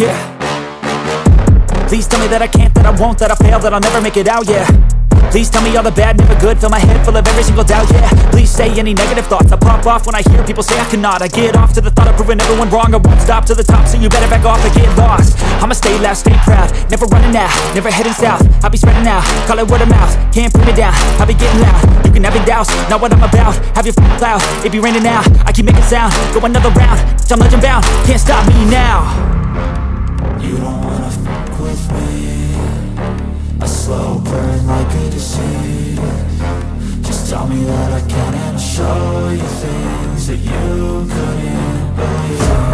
yeah. Please tell me that I can't, that I won't, that I fail, that I'll never make it out, yeah. Please tell me all the bad, never good, fill my head full of every single doubt, yeah. Please say any negative thoughts, I pop off when I hear people say I cannot. I get off to the thought of proving everyone wrong, I won't stop to the top, so you better back off or get lost. I'ma stay loud, stay proud, never running out, never heading south. I'll be spreading out, call it word of mouth, can't put me down, I'll be getting loud. You can have your doubts, not what I'm about, have your f***ing clout. It be raining out, I keep making sound, go another round, I'm legend bound, can't stop me now. You don't wanna with me, a slow burn like a disease. Just tell me that I can and I'll show you things that you couldn't believe.